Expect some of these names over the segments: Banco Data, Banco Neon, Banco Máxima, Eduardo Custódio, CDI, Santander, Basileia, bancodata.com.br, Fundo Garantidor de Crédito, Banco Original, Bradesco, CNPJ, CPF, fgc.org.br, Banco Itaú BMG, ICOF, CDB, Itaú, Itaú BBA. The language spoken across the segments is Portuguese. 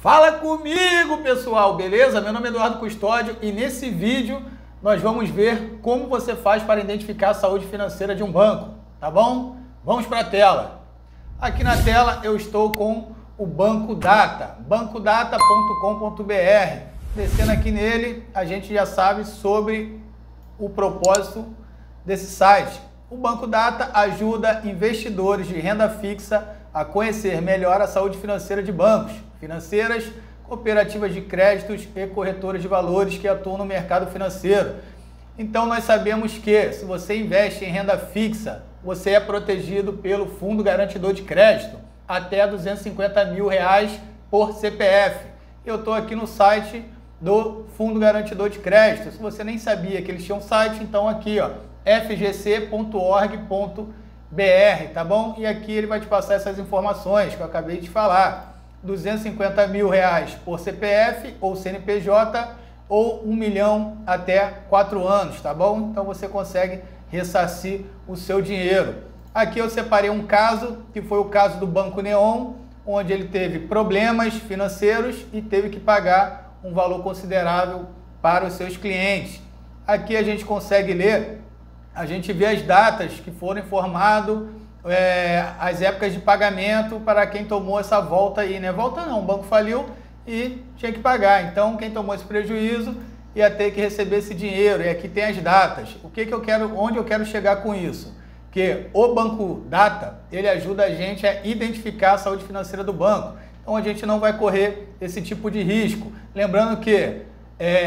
Fala comigo, pessoal, beleza? Meu nome é Eduardo Custódio e nesse vídeo nós vamos ver como você faz para identificar a saúde financeira de um banco, tá bom? Vamos para a tela. Aqui na tela eu estou com o Banco Data, bancodata.com.br. Descendo aqui nele, a gente já sabe sobre o propósito desse site. O Banco Data ajuda investidores de renda fixa a conhecer melhor a saúde financeira de bancos, financeiras, cooperativas de créditos e corretoras de valores que atuam no mercado financeiro. Então nós sabemos que se você investe em renda fixa, você é protegido pelo Fundo Garantidor de Crédito, até R$250 mil por CPF. Eu estou aqui no site do Fundo Garantidor de Crédito. Se você nem sabia que eles tinham um site, então aqui ó, fgc.org.br, tá bom? E aqui ele vai te passar essas informações que eu acabei de falar. R$250 mil por CPF ou CNPJ ou 1 milhão até 4 anos, tá bom? Então você consegue ressarcir o seu dinheiro. Aqui eu separei um caso, que foi o caso do Banco Neon, onde ele teve problemas financeiros e teve que pagar um valor considerável para os seus clientes. Aqui a gente consegue ler, a gente vê as datas que foram informadas, as épocas de pagamento para quem tomou essa volta aí, né? Volta não, o banco faliu e tinha que pagar. Então, quem tomou esse prejuízo ia ter que receber esse dinheiro. E aqui tem as datas. O que eu quero, onde eu quero chegar com isso? Que o Banco Data, ele ajuda a gente a identificar a saúde financeira do banco. Então, a gente não vai correr esse tipo de risco. Lembrando que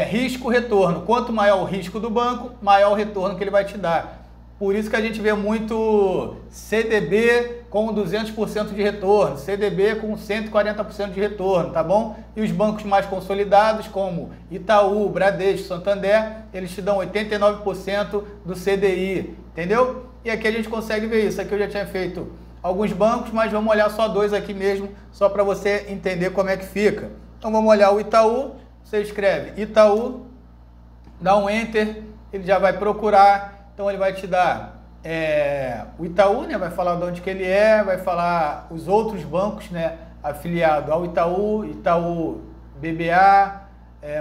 risco-retorno. Quanto maior o risco do banco, maior o retorno que ele vai te dar. Por isso que a gente vê muito CDB com 200% de retorno, CDB com 140% de retorno, tá bom? E os bancos mais consolidados, como Itaú, Bradesco, Santander, eles te dão 89% do CDI, entendeu? E aqui a gente consegue ver isso. Aqui eu já tinha feito alguns bancos, mas vamos olhar só dois aqui mesmo, só para você entender como é que fica. Então vamos olhar o Itaú, você escreve Itaú, dá um Enter, ele já vai procurar. Então ele vai te dar o Itaú, né? Vai falar de onde que ele é, vai falar os outros bancos, né? Afiliado ao Itaú, Itaú BBA,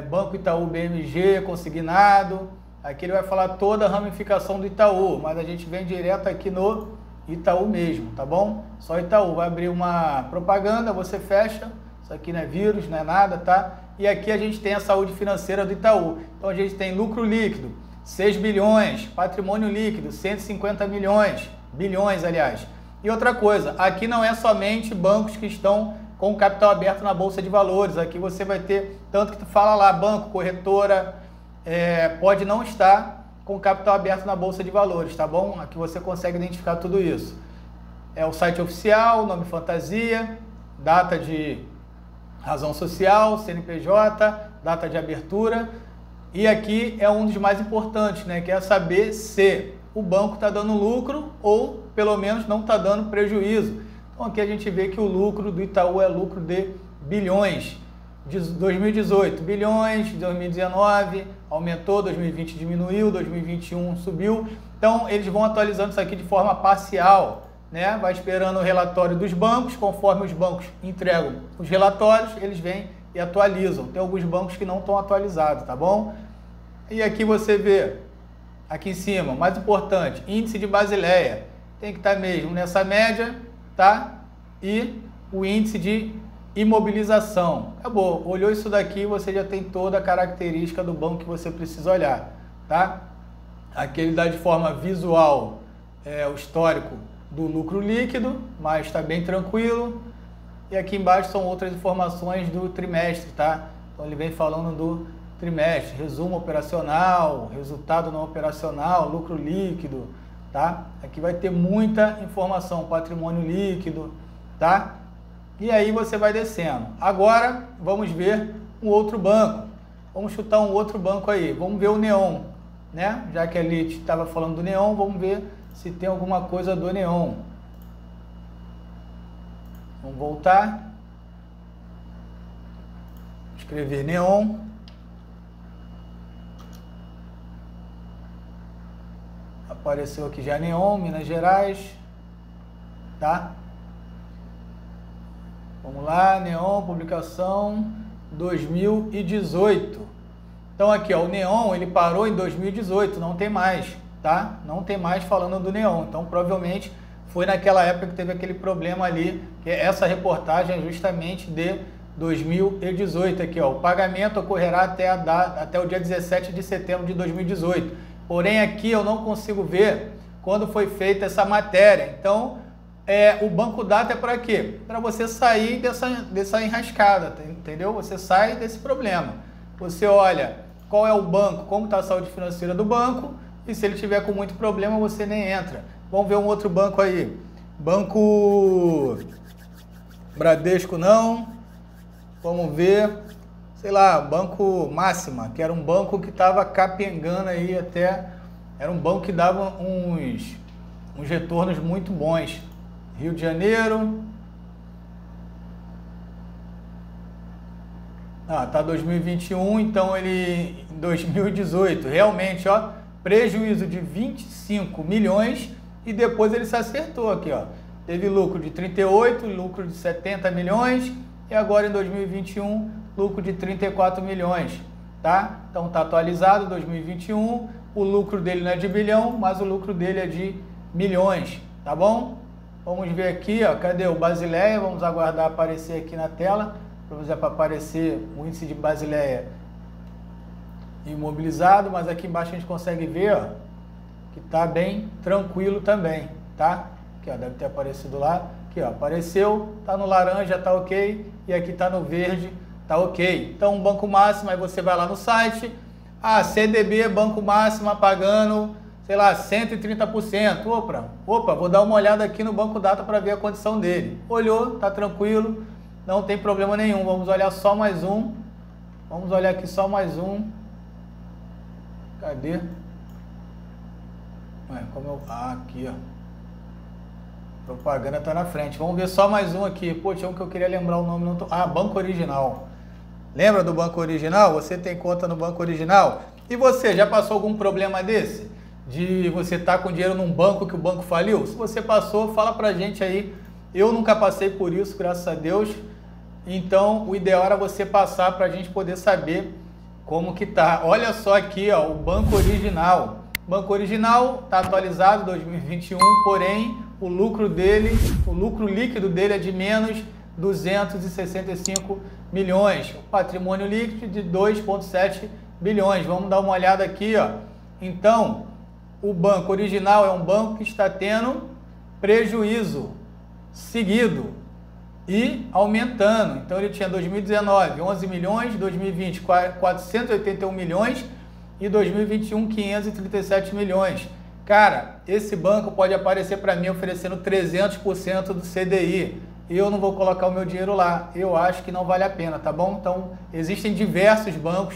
Banco Itaú BMG, consignado. Aqui ele vai falar toda a ramificação do Itaú, mas a gente vem direto aqui no Itaú mesmo, tá bom? Só Itaú. Vai abrir uma propaganda, você fecha. Isso aqui não é vírus, não é nada, tá? E aqui a gente tem a saúde financeira do Itaú. Então a gente tem lucro líquido, 6 bilhões, patrimônio líquido, 150 milhões, bilhões, aliás. E outra coisa, aqui não é somente bancos que estão com capital aberto na Bolsa de Valores. Aqui você vai ter, tanto que tu fala lá, banco, corretora, pode não estar com capital aberto na Bolsa de Valores, tá bom? Aqui você consegue identificar tudo isso. É o site oficial, nome fantasia, data de razão social, CNPJ, data de abertura. E aqui é um dos mais importantes, né? Que é saber se o banco está dando lucro ou, pelo menos, não está dando prejuízo. Então, aqui a gente vê que o lucro do Itaú é lucro de bilhões. De 2018, bilhões. De 2019, aumentou. 2020, diminuiu. 2021, subiu. Então, eles vão atualizando isso aqui de forma parcial, né? Vai esperando o relatório dos bancos. Conforme os bancos entregam os relatórios, eles vêm e atualizam. Tem alguns bancos que não estão atualizados, tá bom? E aqui você vê, aqui em cima, mais importante, índice de Basileia. Tem que estar mesmo nessa média, tá? E o índice de imobilização. Acabou. Olhou isso daqui, você já tem toda a característica do banco que você precisa olhar, tá? Aqui ele dá de forma visual o histórico do lucro líquido, mas está bem tranquilo. E aqui embaixo são outras informações do trimestre, tá? Então ele vem falando do trimestre, resumo operacional, resultado não operacional, lucro líquido, tá? Aqui vai ter muita informação, patrimônio líquido, tá? E aí você vai descendo. Agora vamos ver um outro banco. Vamos chutar um outro banco aí. Vamos ver o Neon, né? Já que a Elite estava falando do Neon, vamos ver se tem alguma coisa do Neon. Vamos voltar, escrever Neon, apareceu aqui já Neon, Minas Gerais, tá? Vamos lá, Neon, publicação 2018. Então aqui, ó, o Neon, ele parou em 2018, não tem mais, tá? Não tem mais falando do Neon. Então provavelmente foi naquela época que teve aquele problema ali, que essa reportagem é justamente de 2018 aqui, ó. O pagamento ocorrerá até o dia 17 de setembro de 2018. Porém aqui eu não consigo ver quando foi feita essa matéria. Então, o Banco Data é para quê? Para você sair dessa enrascada, entendeu? Você sai desse problema. Você olha qual é o banco, como está a saúde financeira do banco, e se ele tiver com muito problema, você nem entra. Vamos ver um outro banco aí. Banco Bradesco não. Vamos ver, sei lá, Banco Máxima, que era um banco que estava capengando aí até... Era um banco que dava uns retornos muito bons. Rio de Janeiro. Ah, tá 2021, então ele em 2018, realmente, ó, prejuízo de 25 milhões e depois ele se acertou aqui, ó. Teve lucro de 38, lucro de 70 milhões e agora em 2021, lucro de 34 milhões, tá? Então tá atualizado 2021, o lucro dele não é de bilhão, mas o lucro dele é de milhões, tá bom? Vamos ver aqui, ó, cadê o Basileia? Vamos aguardar aparecer aqui na tela. Vamos ver para aparecer o índice de Basileia imobilizado, mas aqui embaixo a gente consegue ver, ó, que está bem tranquilo também, tá? Aqui, ó, deve ter aparecido lá. Aqui, ó, apareceu, tá no laranja, tá ok, e aqui tá no verde, tá ok. Então, um Banco Máximo, aí você vai lá no site, ah, CDB Banco Máxima pagando... sei lá, 130%, opa, vou dar uma olhada aqui no Banco Data para ver a condição dele. Olhou, tá tranquilo, não tem problema nenhum. Vamos olhar só mais um, vamos olhar aqui só mais um, cadê? Ué, como eu... Ah, aqui, ó. Propaganda tá na frente, vamos ver só mais um aqui. Pô, tinha um que eu queria lembrar o nome, não tô... Ah, Banco Original. Lembra do Banco Original? Você tem conta no Banco Original? E você, já passou algum problema desse? De você estar com dinheiro num banco que o banco faliu? Se você passou, fala pra gente aí. Eu nunca passei por isso, graças a Deus. Então, o ideal era você passar pra gente poder saber como que tá. Olha só aqui, ó, o Banco Original. Banco Original tá atualizado 2021, porém, o lucro líquido dele é de menos 265 milhões. O patrimônio líquido de 2,7 bilhões. Vamos dar uma olhada aqui, ó. Então, o Banco Original é um banco que está tendo prejuízo seguido e aumentando. Então ele tinha 2019 11 milhões, 2020 481 milhões e 2021 537 milhões. Cara, esse banco pode aparecer para mim oferecendo 300% do CDI. Eu não vou colocar o meu dinheiro lá. Eu acho que não vale a pena, tá bom? Então existem diversos bancos.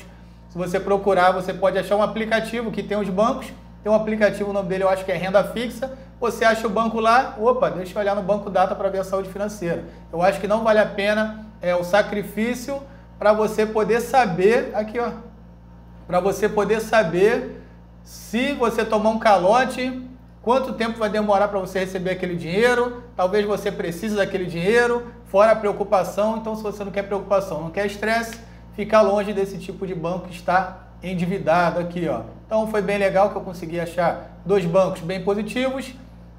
Se você procurar, você pode achar um aplicativo que tem os bancos. Tem um aplicativo, o nome dele eu acho que é Renda Fixa. Você acha o banco lá, opa, deixa eu olhar no Banco Data para ver a saúde financeira. Eu acho que não vale a pena o sacrifício para você poder saber, aqui ó, para você poder saber se você tomar um calote, quanto tempo vai demorar para você receber aquele dinheiro, talvez você precise daquele dinheiro, fora a preocupação. Então se você não quer preocupação, não quer estresse, fica longe desse tipo de banco que está endividado aqui, ó. Então foi bem legal que eu consegui achar dois bancos bem positivos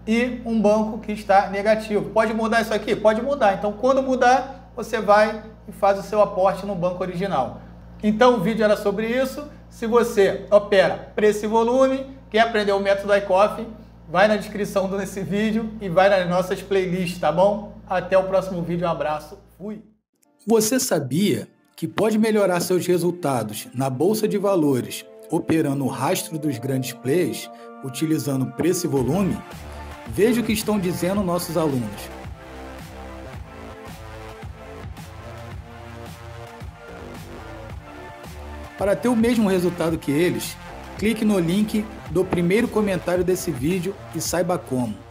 e um banco que está negativo. Pode mudar isso aqui? Pode mudar. Então quando mudar, você vai e faz o seu aporte no Banco Original. Então o vídeo era sobre isso. Se você opera preço e volume, quer aprender o método ICOF, vai na descrição desse vídeo e vai nas nossas playlists, tá bom? Até o próximo vídeo, um abraço, fui! Você sabia que pode melhorar seus resultados na Bolsa de Valores operando o rastro dos grandes players, utilizando preço e volume? Veja o que estão dizendo nossos alunos. Para ter o mesmo resultado que eles, clique no link do primeiro comentário desse vídeo e saiba como.